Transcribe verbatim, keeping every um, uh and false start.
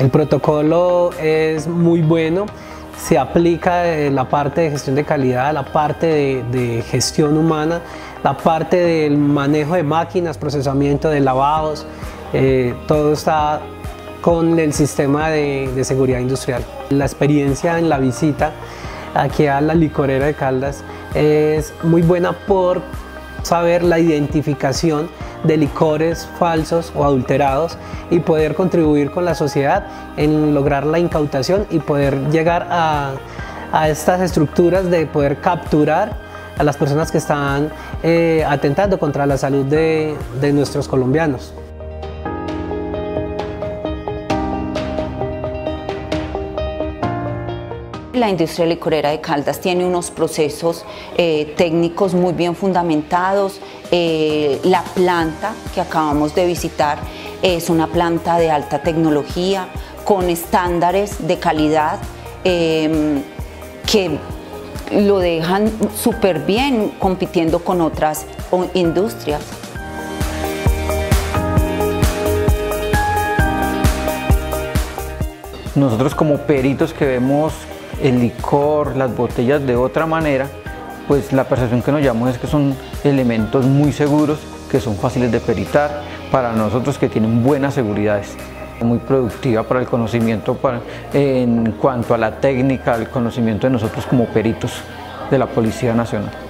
El protocolo es muy bueno, se aplica de la parte de gestión de calidad, la parte de, de gestión humana, la parte del manejo de máquinas, procesamiento de lavados, eh, todo está con el sistema de, de seguridad industrial. La experiencia en la visita aquí a la Licorera de Caldas es muy buena por saber la identificación de licores falsos o adulterados y poder contribuir con la sociedad en lograr la incautación y poder llegar a, a estas estructuras de poder capturar a las personas que están eh, atentando contra la salud de, de nuestros colombianos. La industria licorera de Caldas tiene unos procesos eh, técnicos muy bien fundamentados. Eh, la planta que acabamos de visitar es una planta de alta tecnología con estándares de calidad eh, que lo dejan súper bien compitiendo con otras industrias. Nosotros como peritos que vemos el licor, las botellas de otra manera, pues la percepción que nos llamamos es que son elementos muy seguros, que son fáciles de peritar para nosotros, que tienen buenas seguridades, muy productiva para el conocimiento para, en cuanto a la técnica, el conocimiento de nosotros como peritos de la Policía Nacional.